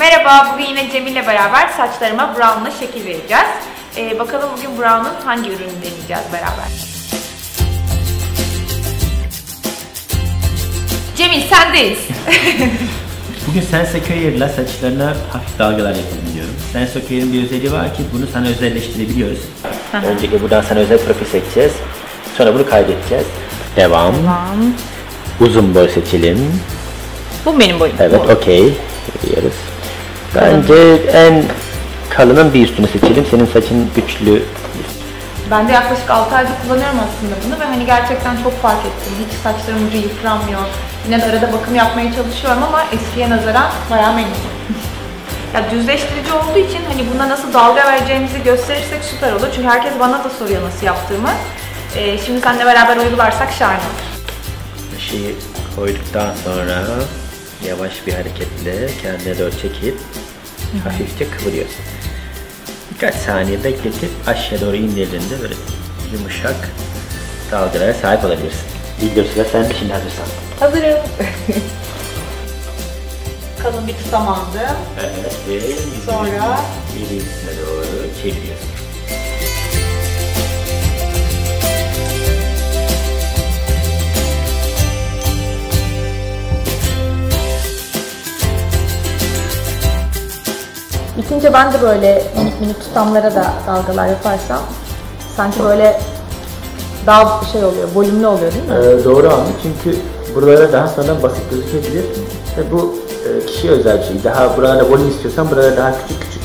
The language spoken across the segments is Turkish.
Merhaba, bugün yine Cemil'le beraber saçlarıma Braun'la şekil vereceğiz. Bakalım bugün Braun'un hangi ürünü deneyeceğiz beraber. Cemil, sendeyiz. Bugün Sense8'le saçlarına hafif dalgalar yapalım diyorum. Sense8'in bir özelliği var ki bunu sana özelleştirebiliyoruz. Öncelikle buradan sana özel profil seçeceğiz. Sonra bunu kaydedeceğiz. Devam. Tamam. Uzun boy seçelim. Bu benim boyum. Evet, okey. Diyoruz. Bence en kalının bir üstünü seçelim. Senin saçın güçlü. Ben de yaklaşık 6 aydır kullanıyorum aslında bunu ve hani gerçekten çok fark ettim. Hiç saçlarım ucu yıpranmıyor. Yine de arada bakım yapmaya çalışıyorum ama eskiye nazaran bayağı memnunum. Ya düzleştirici olduğu için hani buna nasıl dalga vereceğimizi gösterirsek süper olur. Çünkü herkes bana da soruyor nasıl yaptığımı. Şimdi seninle beraber uygularsak şahane olur. Şeyi koyduktan sonra yavaş bir hareketle kendine doğru çekip hafifçe kıvırıyorsun. Birkaç saniye bekletip aşağı doğru indirdiğinde böyle yumuşak dalgalara sahip olabilirsin. Videosu da sen de şimdi hazırsan. Hazırım. Kalın bir tutam aldım. Evet. Sonra irisine doğru çeviriyorsun. Bitince ben de böyle minik minik tutamlara da dalgalar yaparsam sanki böyle daha şey oluyor, volümlü oluyor değil mi? Doğru anladım çünkü buralara daha sonra basit gözükebilir ve bu kişiye özel bir şey. Daha buralara volüm istiyorsan buralara daha küçük küçük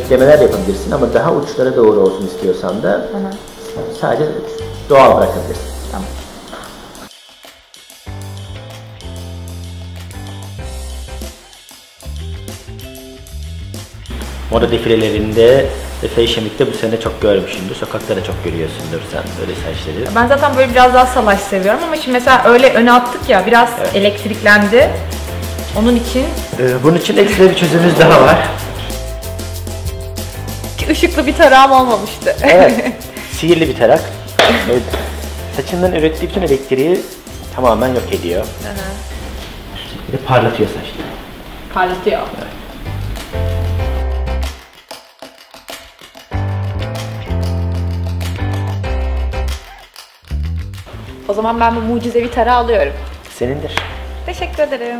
eklemeler yapabilirsin ama daha uçlara doğru olsun istiyorsan da sadece doğal bırakabilirsin. Tamam. Moda defilelerinde ve fashion'likte bu sene çok görmüşsündür, sokakta da çok görüyorsundur sen böyle saçları. Ben zaten böyle biraz daha salaş seviyorum ama şimdi mesela öyle öne attık ya, biraz elektriklendi. Onun için... bunun için ekstra bir çözümümüz daha var. Işıklı bir tarağım olmamıştı. Evet, sihirli bir tarak. Evet. Saçından ürettiği bütün elektriği tamamen yok ediyor. Bir de parlatıyor saçları. Parlatıyor. Evet. O zaman ben bu mucizevi tarağı alıyorum. Senindir. Teşekkür ederim.